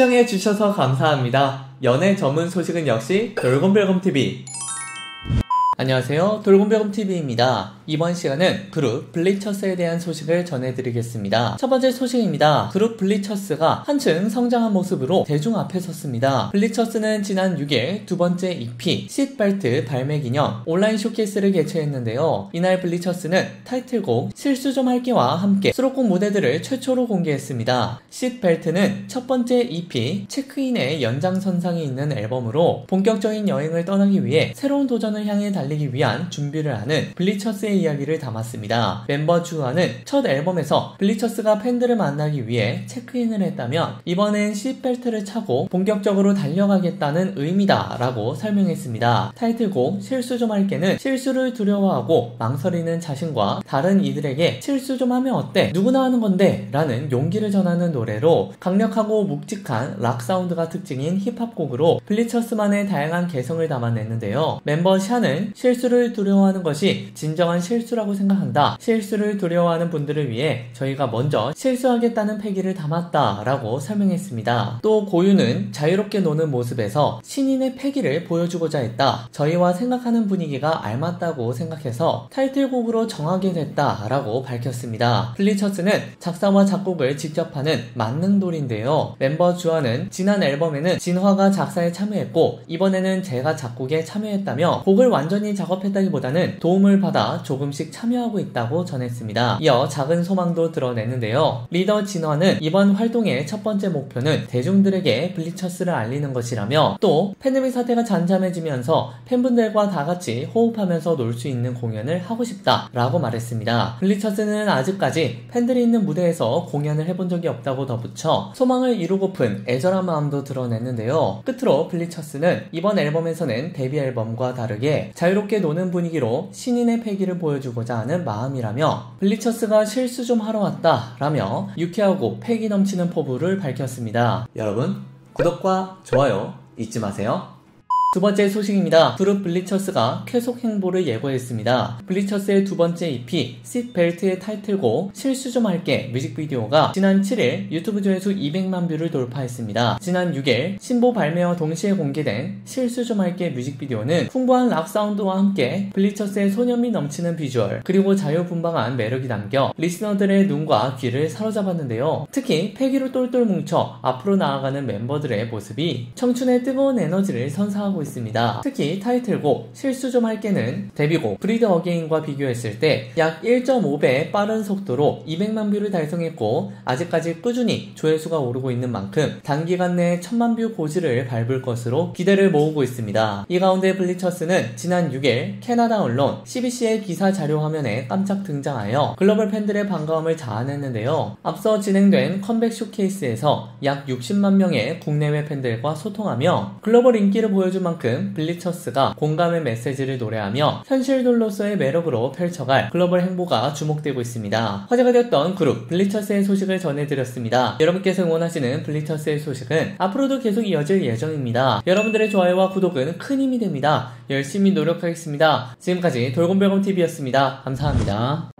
시청해주셔서 감사합니다. 연애 전문 소식은 역시 돌곰별곰TV. 안녕하세요, 돌곰별곰TV입니다. 이번 시간은 그룹 블리처스에 대한 소식을 전해드리겠습니다. 첫 번째 소식입니다. 그룹 블리처스가 한층 성장한 모습으로 대중 앞에 섰습니다. 블리처스는 지난 6일 두 번째 EP Seat-belt 발매 기념 온라인 쇼케이스를 개최했는데요. 이날 블리처스는 타이틀곡 실수 좀 할게와 함께 수록곡 무대들을 최초로 공개했습니다. Seat-belt는 첫 번째 EP 체크인의 연장선상이 있는 앨범으로 본격적인 여행을 떠나기 위해 새로운 도전을 향해 달리기 위한 준비를 하는 블리처스의 이야기를 담았습니다. 멤버 주아는 첫 앨범에서 블리처스가 팬들을 만나기 위해 체크인을 했다면 이번엔 시트벨트를 차고 본격적으로 달려가겠다는 의미다 라고 설명했습니다. 타이틀곡 실수 좀 할게는 실수를 두려워하고 망설이는 자신과 다른 이들에게 실수 좀 하면 어때? 누구나 하는 건데 라는 용기를 전하는 노래로 강력하고 묵직한 락 사운드가 특징인 힙합곡으로 블리처스만의 다양한 개성을 담아냈는데요. 멤버 샤는 실수를 두려워하는 것이 진정한 실수라고 생각한다. 실수를 두려워하는 분들을 위해 저희가 먼저 실수하겠다는 패기를 담았다 라고 설명했습니다. 또 고유는 자유롭게 노는 모습에서 신인의 패기를 보여주고자 했다. 저희와 생각하는 분위기가 알맞다고 생각해서 타이틀곡으로 정하게 됐다 라고 밝혔습니다. 블리처스는 작사와 작곡을 직접 하는 만능돌인데요. 멤버 주아는 지난 앨범에는 진화가 작사에 참여했고 이번에는 제가 작곡에 참여했다며 곡을 완전히 작업했다기보다는 도움을 받아 조금씩 참여하고 있다고 전했습니다. 이어 작은 소망도 드러냈는데요. 리더 진화는 이번 활동의 첫 번째 목표는 대중들에게 블리처스를 알리는 것이라며 또 팬데믹 사태가 잠잠해지면서 팬분들과 다같이 호흡하면서 놀 수 있는 공연을 하고 싶다 라고 말했습니다. 블리처스는 아직까지 팬들이 있는 무대에서 공연을 해본 적이 없다고 덧붙여 소망을 이루고픈 애절한 마음도 드러냈는데요. 끝으로 블리처스는 이번 앨범에서는 데뷔 앨범과 다르게 자유롭게 노는 분위기로 신인의 패기를 보여주고자 하는 마음이라며 블리처스가 실수 좀 하러 왔다 라며 유쾌하고 패기 넘치는 포부를 밝혔습니다. 여러분 구독과 좋아요 잊지 마세요. 두 번째 소식입니다. 그룹 블리처스가 쾌속 행보를 예고했습니다. 블리처스의 두 번째 EP Seat-belt의 타이틀곡 실수 좀 할게 뮤직비디오가 지난 7일 유튜브 조회수 200만 뷰를 돌파했습니다. 지난 6일 신보 발매와 동시에 공개된 실수 좀 할게 뮤직비디오는 풍부한 락 사운드와 함께 블리처스의 소년미 넘치는 비주얼 그리고 자유분방한 매력이 담겨 리스너들의 눈과 귀를 사로잡았는데요. 특히 패기로 똘똘 뭉쳐 앞으로 나아가는 멤버들의 모습이 청춘의 뜨거운 에너지를 선사하고 있습니다. 특히 타이틀곡 실수 좀 할게는 데뷔곡 브리드 어게인과 비교했을 때 약 1.5배의 빠른 속도로 200만 뷰를 달성했고 아직까지 꾸준히 조회수가 오르고 있는 만큼 단기간 내에 1000만 뷰 고지를 밟을 것으로 기대를 모으고 있습니다. 이 가운데 블리처스는 지난 6일 캐나다 언론 CBC의 기사 자료 화면에 깜짝 등장하여 글로벌 팬들의 반가움을 자아냈는데요. 앞서 진행된 컴백 쇼케이스에서 약 60만 명의 국내외 팬들과 소통하며 글로벌 인기를 보여준 만큼 블리처스가 공감의 메시지를 노래하며 현실돌로서의 매력으로 펼쳐갈 글로벌 행보가 주목되고 있습니다. 화제가 되었던 그룹 블리처스의 소식을 전해드렸습니다. 여러분께서 응원하시는 블리처스의 소식은 앞으로도 계속 이어질 예정입니다. 여러분들의 좋아요와 구독은 큰 힘이 됩니다. 열심히 노력하겠습니다. 지금까지 돌곰별곰TV였습니다. 감사합니다.